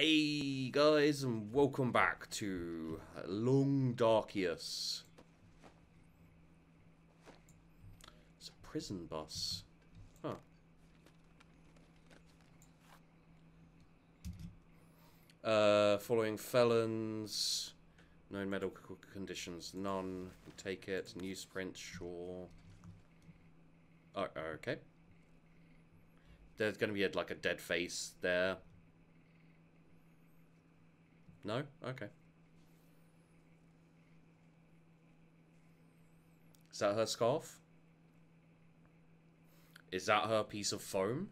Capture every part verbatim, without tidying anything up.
Hey guys, and welcome back to Long Darkius. It's a prison bus. Huh. Uh, following felons. No medical conditions, none. We'll take it. Newsprint, sure. Oh, okay. There's going to be a, like a dead face there. No? Okay. Is that her scarf? Is that her piece of foam?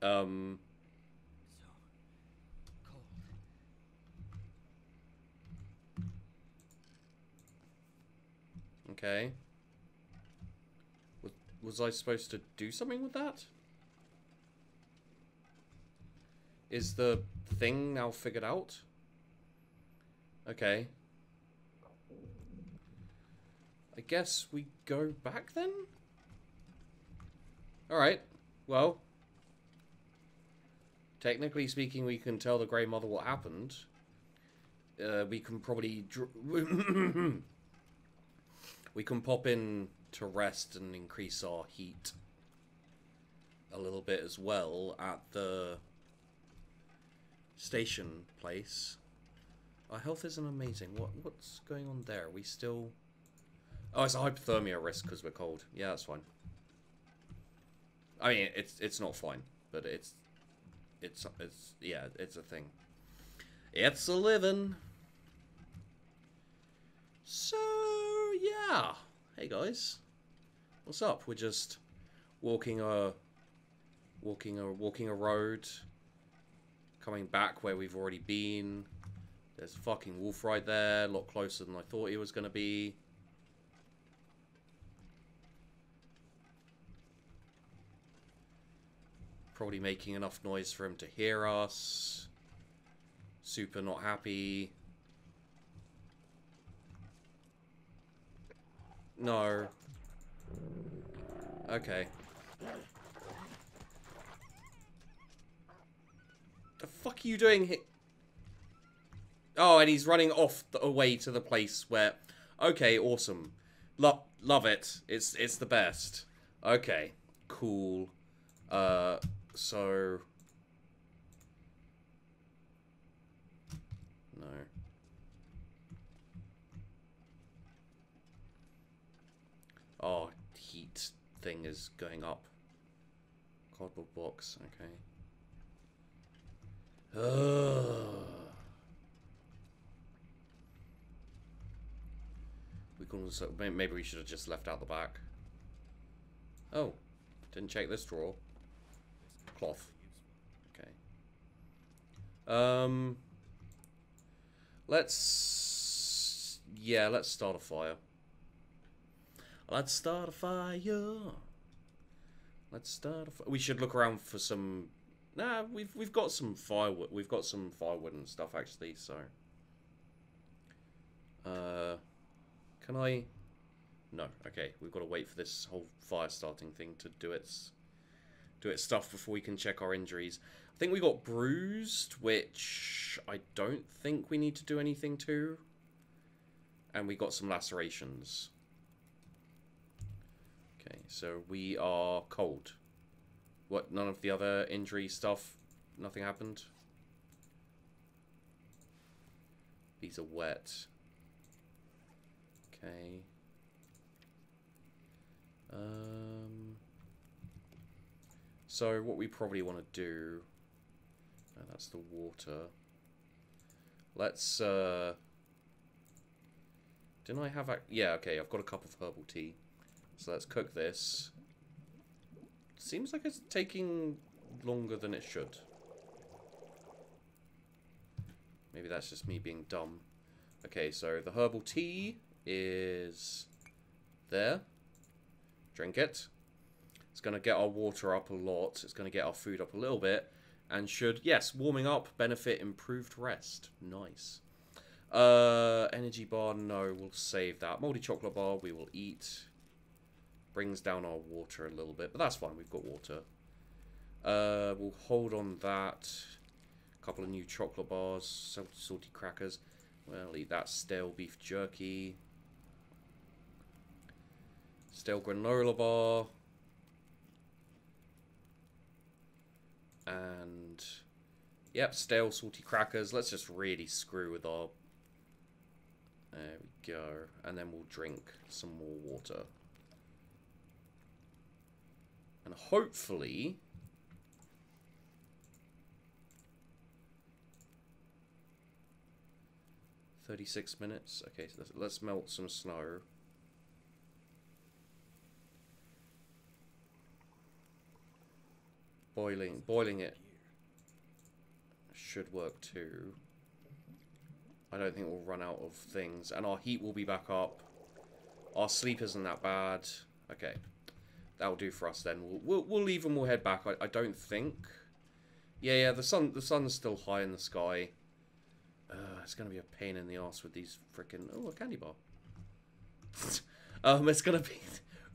Um... Okay. Was, was I supposed to do something with that? Is the thing now figured out? Okay. I guess we go back then? Alright. Well. Technically speaking, we can tell the Grey Mother what happened. Uh, we can probably... Dr We can pop in to rest and increase our heat a little bit as well at the station place. Our health isn't amazing. What what's going on there? Are we still... Oh, it's a hypothermia risk because we're cold. Yeah, that's fine. I mean, it's it's not fine, but it's it's it's yeah, it's a thing. It's a living. So. Yeah, hey guys, what's up? We're just walking a, walking a, walking a road, coming back where we've already been. There's a fucking wolf right there, a lot closer than I thought he was gonna be. Probably making enough noise for him to hear us. Super not happy. No. Okay. The fuck are you doing here? Oh, and he's running off the away to the place where... Okay, awesome. Lo love it. It's it's the best. Okay. Cool. Uh, so... No. Oh, heat thing is going up. Cardboard box, okay. Ugh. We can also, maybe we should have just left out the back. Oh, didn't check this drawer. Cloth. Okay. Um. Let's yeah, let's start a fire. Let's start a fire. Let's start a fire. We should look around for some... Nah, we've we've got some firewood. We've got some firewood and stuff actually. So, uh, can I? No. Okay, we've got to wait for this whole fire starting thing to do its do its stuff before we can check our injuries. I think we got bruised, which I don't think we need to do anything to. And we got some lacerations. Okay, so we are cold. What, none of the other injury stuff? Nothing happened? These are wet. Okay. Um. So what we probably want to do... No, that's the water. Let's... Uh, didn't I have... A, yeah, okay, I've got a cup of herbal tea. So let's cook this. Seems like it's taking longer than it should. Maybe that's just me being dumb. Okay, so the herbal tea is there. Drink it. It's going to get our water up a lot. It's going to get our food up a little bit. and should, yes, warming up, benefit improved rest. Nice. Uh, energy bar, no, we'll save that. Moldy chocolate bar, we will eat. Brings down our water a little bit, but that's fine, we've got water. Uh, we'll hold on that. A couple of new chocolate bars, some salty crackers. Well, eat that stale beef jerky. Stale granola bar. And, yep, stale salty crackers. Let's just really screw with our... There we go. And then we'll drink some more water. And hopefully... thirty-six minutes. Okay, so let's, let's melt some snow. Boiling, boiling it should work too. I don't think we'll run out of things. And our heat will be back up. Our sleep isn't that bad. Okay, that'll do for us then. We'll, we'll, we'll leave and we'll head back. I, I don't think. Yeah, yeah, the sun, the sun's still high in the sky. Uh, it's going to be a pain in the ass with these frickin'... Oh, a candy bar. um, it's going to be...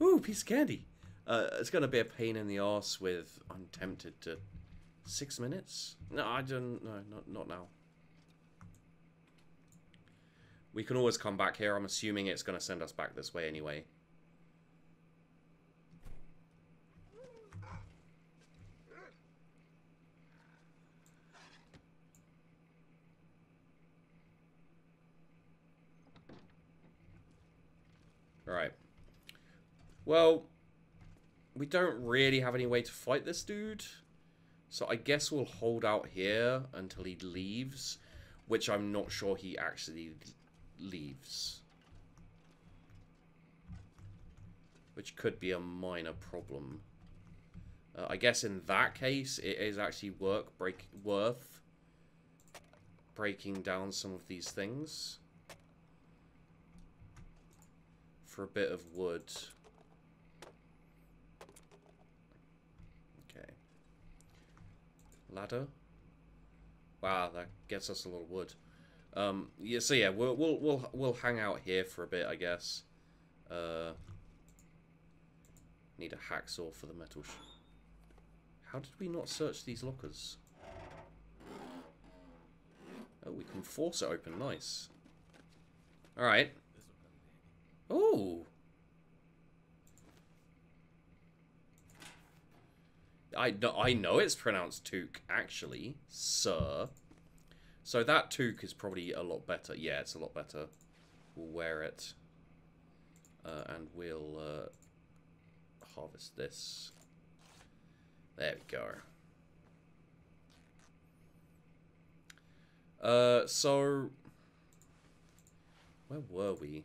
Ooh, piece of candy. Uh, it's going to be a pain in the ass with... I'm tempted to... Six minutes? No, I don't... No, not, not now. We can always come back here. I'm assuming it's going to send us back this way anyway. Alright. Well... We don't really have any way to fight this dude. So I guess we'll hold out here until he leaves. Which I'm not sure he actually leaves. Which could be a minor problem. Uh, I guess in that case, it is actually work break worth breaking down some of these things. For a bit of wood... Ladder. Wow, that gets us a lot of wood. Um, yeah, so yeah, we'll we'll we'll we'll hang out here for a bit, I guess. Uh, need a hacksaw for the metal. Sh How did we not search these lockers? Oh, we can force it open. Nice. All right. Oh. I know, I know it's pronounced toque, actually, sir. So that toque is probably a lot better. Yeah, it's a lot better. We'll wear it. Uh, and we'll uh, harvest this. There we go. Uh, so... Where were we?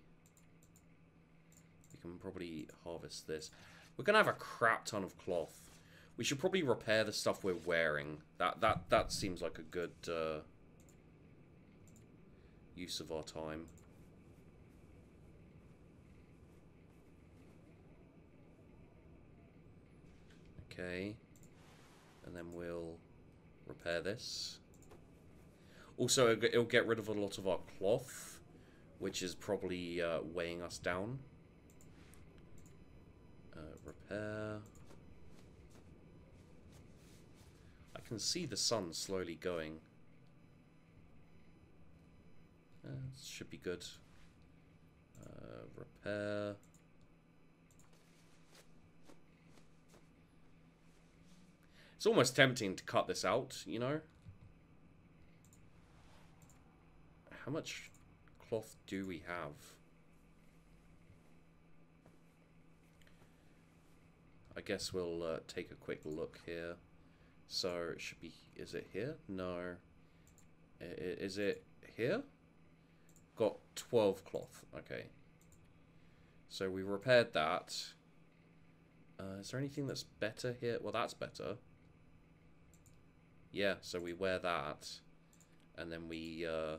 We can probably harvest this. We're going to have a crap ton of cloth. We should probably repair the stuff we're wearing. That that that seems like a good uh, use of our time. Okay, and then we'll repair this. Also, it'll get rid of a lot of our cloth, which is probably uh, weighing us down. Uh, repair. I can see the sun slowly going. Uh, should be good. Uh, repair. It's almost tempting to cut this out, you know? How much cloth do we have? I guess we'll uh, take a quick look here. So it should be, is it here? No. Is it here? Got twelve cloth. Okay. So we repaired that. Uh, is there anything that's better here? Well, that's better. Yeah, so we wear that. And then we uh,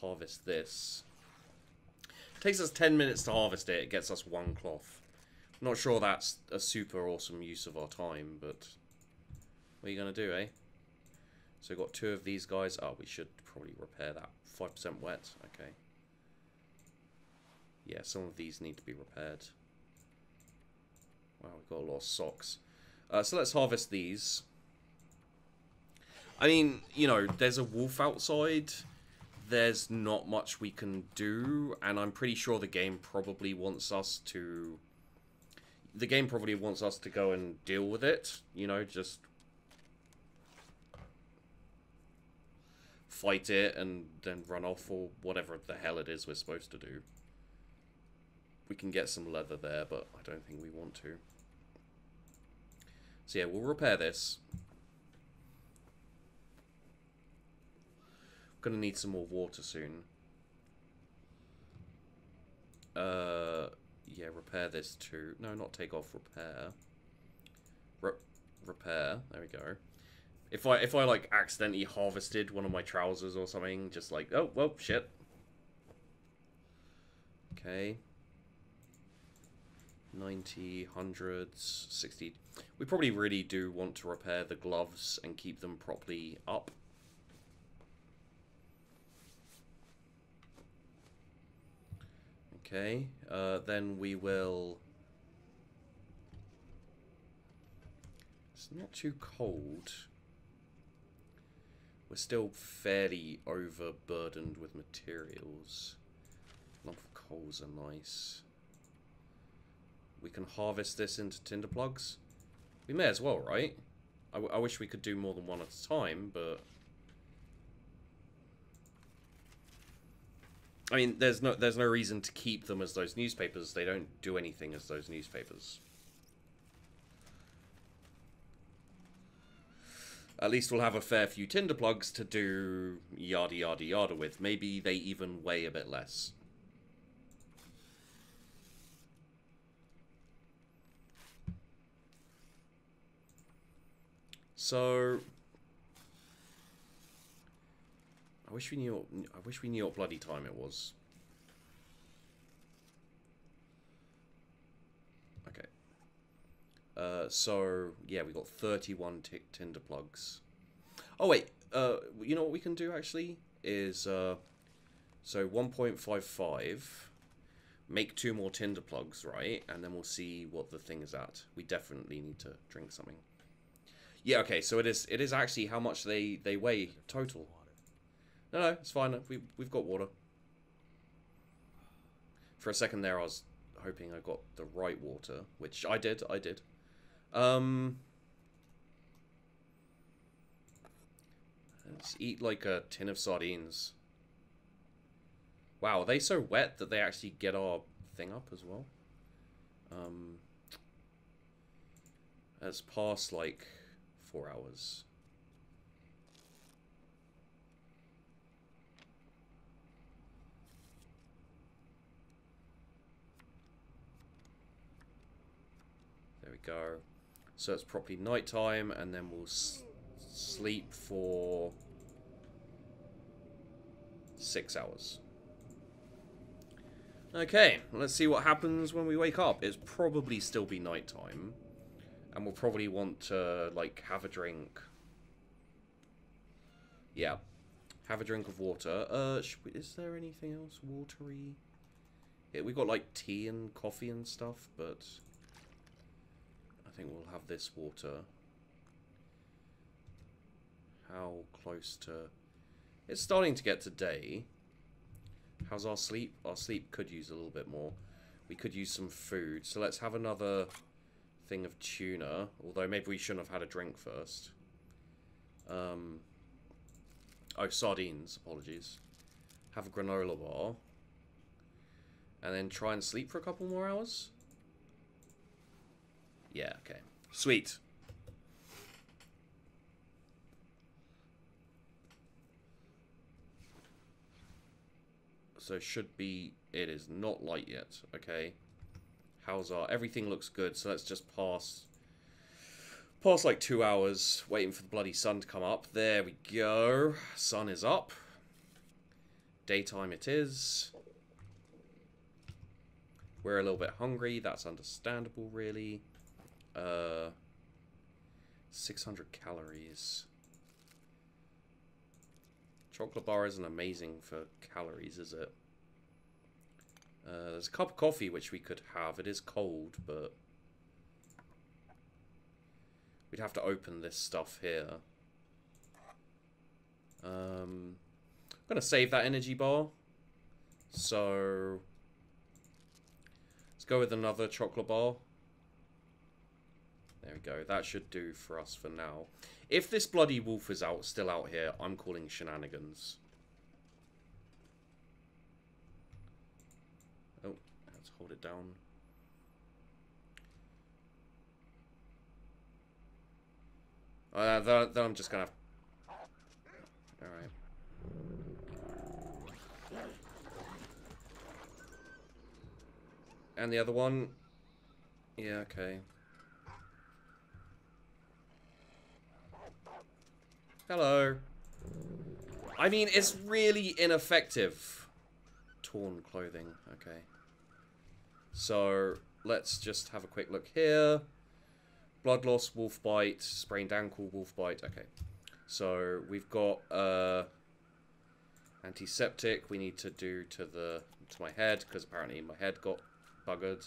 harvest this. It takes us ten minutes to harvest it. It gets us one cloth. Not sure that's a super awesome use of our time, but... What are you going to do, eh? So we've got two of these guys. Oh, we should probably repair that. five percent wet. Okay. Yeah, some of these need to be repaired. Wow, we've got a lot of socks. Uh, so let's harvest these. I mean, you know, there's a wolf outside. There's not much we can do. And I'm pretty sure the game probably wants us to... The game probably wants us to go and deal with it. You know, just... fight it and then run off or whatever the hell it is we're supposed to do. We can get some leather there, but I don't think we want to. So yeah, we'll repair this. Gonna need some more water soon. Uh, yeah, repair this too. No, not take off. Repair. Re repair. There we go. If I if I like accidentally harvested one of my trousers or something, just like oh well shit. Okay. ninety, hundreds, sixty. We probably really do want to repair the gloves and keep them properly up. Okay, uh, then we will... It's not too cold. We're still fairly overburdened with materials. Lump of coals are nice. We can harvest this into tinder plugs. We may as well, right? I, w I wish we could do more than one at a time, but... I mean, there's no there's no reason to keep them as those newspapers. They don't do anything as those newspapers. At least we'll have a fair few tinder plugs to do yada yada yada with. Maybe they even weigh a bit less. So I wish we knew what, I wish we knew what bloody time it was. Okay. Uh, so yeah, we got thirty-one t tinder plugs. Oh wait, uh, you know what we can do actually is uh, so one point five five, make two more tinder plugs, right? And then we'll see what the thing is at. We definitely need to drink something. Yeah. Okay. So it is. It is actually how much they they weigh total. No, no, it's fine. We, we've got water. For a second there, I was hoping I got the right water, which I did, I did. Um, let's eat, like, a tin of sardines. Wow, are they so wet that they actually get our thing up as well? Um, it's past, like, four hours. There we go. So it's properly nighttime, and then we'll s sleep for six hours. Okay, let's see what happens when we wake up. It's probably still be nighttime, and we'll probably want to like have a drink. Yeah, have a drink of water. Uh, should we, is there anything else watery? Yeah, we got like tea and coffee and stuff, but. I think we'll have this water. How close to... It's starting to get to day. How's our sleep? Our sleep could use a little bit more. We could use some food. So let's have another thing of tuna. Although maybe we shouldn't have had a drink first. Um, oh, sardines. Apologies. Have a granola bar. And then try and sleep for a couple more hours. Yeah, okay. Sweet. So should be... It is not light yet. Okay. How's our... Everything looks good, so let's just pass... Pass like two hours, waiting for the bloody sun to come up. There we go. Sun is up. Daytime it is. We're a little bit hungry. That's understandable, really. Uh, six hundred calories. Chocolate bar isn't amazing for calories, is it? Uh, there's a cup of coffee which we could have. It is cold, but we'd have to open this stuff here. Um, I'm gonna save that energy bar. So let's go with another chocolate bar. There we go. That should do for us for now. If this bloody wolf is out, still out here, I'm calling shenanigans. Oh, let's hold it down. Uh, then, then I'm just gonna have... Alright. And the other one? Yeah, okay. Hello. I mean, it's really ineffective. Torn clothing. Okay. So, let's just have a quick look here. Blood loss, wolf bite, sprained ankle, wolf bite. Okay. So, we've got uh, antiseptic we need to do to, the, to my head, because apparently my head got buggered.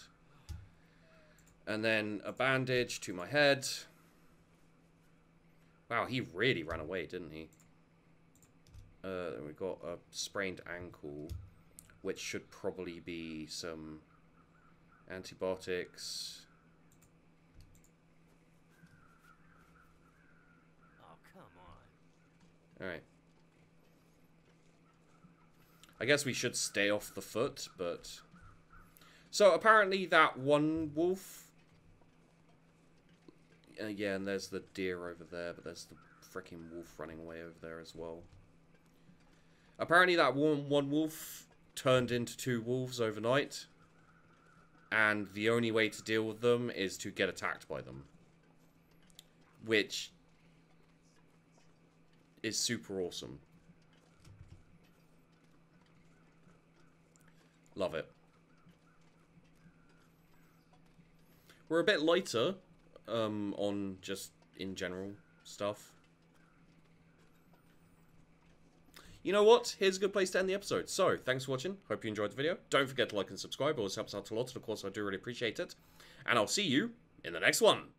And then a bandage to my head. Wow, he really ran away, didn't he? Uh, we got a sprained ankle, which should probably be some antibiotics. Oh, come on. Alright. I guess we should stay off the foot, but... So, apparently that one wolf... Uh, yeah, and there's the deer over there, but there's the freaking wolf running away over there as well. Apparently that one, one wolf turned into two wolves overnight. And the only way to deal with them is to get attacked by them. Which is super awesome. Love it. We're a bit lighter. Um, on just in general stuff. You know what? Here's a good place to end the episode. So, thanks for watching. Hope you enjoyed the video. Don't forget to like and subscribe. It always helps out a lot. And of course, I do really appreciate it. And I'll see you in the next one.